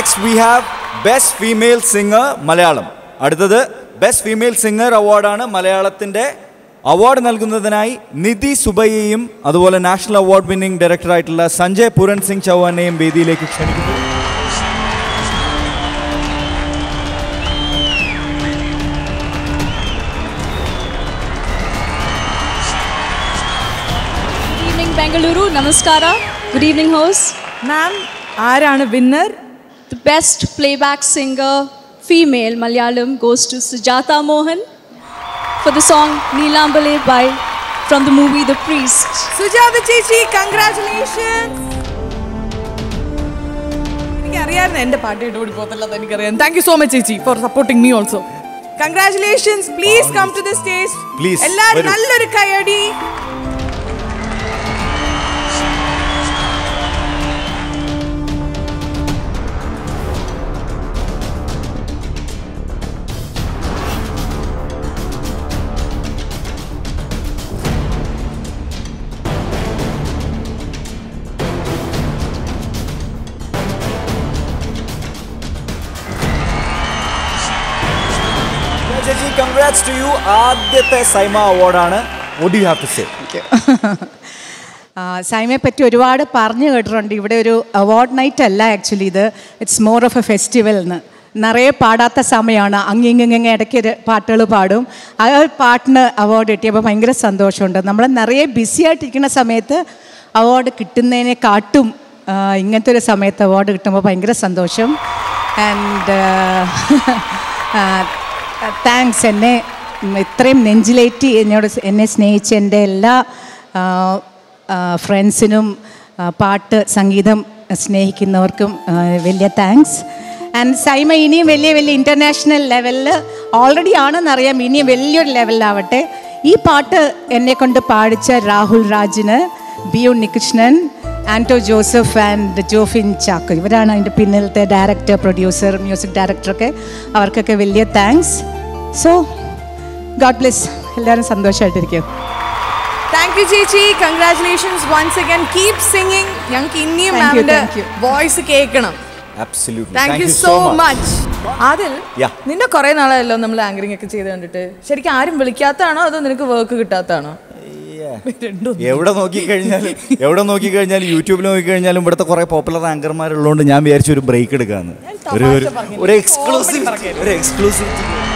Next we have Best Female Singer Malayalam. Aduthathu Best Female Singer Award aanu Malayalathinte award നൽകുന്നതിനായി നിധി സുബയേയും അതുപോലെ national award winning director ആയിട്ടുള്ള Sanjay Pooran Singh ചൗഹാനെയും വേദിയിലേക്ക് ക്ഷണിക്കുന്നു. Good evening Bengaluru, namaskara. Good evening host. Ma'am, ആരാണ് winner? The best playback singer female Malayalam goes to Sujatha Mohan for the song Neelambale by from the movie The Priest. Sujatha Chichi, congratulations. Thank you so much Chichi for supporting me also. Congratulations, please come to the stage. Please. Ellaru nalloru kayadi. Congrats to you. Aditya Saima award aanu. What do you have to say? Thank you. Saima patti oruvaadu parnju kettirundu. Ivide oru award night alla actually idu. It's more of a festival nu. Naraye paadaatha samayana. Angengenge edakke paattugal paadum. Aa paatinu award kittiyappo bhayangara sandoshundu. Nammal naraye busy aayittirikkunna samayathe award kittunnene kaattum ingathe oru samayathe award kittumbo bhayangara sandosham. And thanks എന്നെ ഇത്രയും നെഞ്ചിലേറ്റി എന്നെ സ്നേഹിച്ച് എൻ്റെ എല്ലാ ഫ്രണ്ട്സിനും പാട്ട് സംഗീതം സ്നേഹിക്കുന്നവർക്കും വലിയ താങ്ക്സ്. ആൻഡ് സൈമ ഇനിയും വലിയ വലിയ ഇൻ്റർനാഷണൽ ലെവലിൽ ഓൾറെഡി ആണെന്നറിയാം, ഇനിയും വലിയൊരു ലെവലിലാവട്ടെ. ഈ പാട്ട് എന്നെക്കൊണ്ട് പാടിച്ച രാഹുൽ രാജിന്, ബിനു കൃഷ്ണൻ, ആൻറ്റോ ജോസഫ് ആൻഡ് ജോഫിൻ ചാക്കർ, ഇവരാണ് അതിൻ്റെ പിന്നിലത്തെ ഡയറക്ടർ, പ്രൊഡ്യൂസർ, മ്യൂസിക് ഡയറക്ടറൊക്കെ. അവർക്കൊക്കെ വലിയ താങ്ക്സ്. So God bless. എല്ലാവരും സന്തോഷമായിട്ടിരിക്കും. താങ്ക് യു ചേച്ചി. Congratulations once again. Keep singing. ഞങ്ങൾക്ക് ഇനിയും മാമിന്റെ വോയിസ് കേൾക്കണം. Absolutely. Thank you so much. Adil, നിന്നെ കുറേ നാളായല്ലോ നമ്മൾ ആങ്കറിംഗ് ഒക്കെ ചെയ്ത് കണ്ടിട്ട്. ശരിക്കും ആരും വിളിക്കാത്തതാണോ അതോ നിനക്ക് വർക്ക് കിട്ടാത്തതാണോ? എവിടെ നോക്കിക്കഴിഞ്ഞാലും യൂട്യൂബിൽ നോക്കിക്കഴിഞ്ഞാലും ഇവിടുത്തെ കുറെ പോപ്പുലർ ആങ്കർമാരുള്ളതുകൊണ്ട് ഞാൻ വിചാരിച്ചു ഒരു ബ്രേക്ക് എടുക്കാന്ന്. ഒരു എക്സ്ക്ലൂസീവ്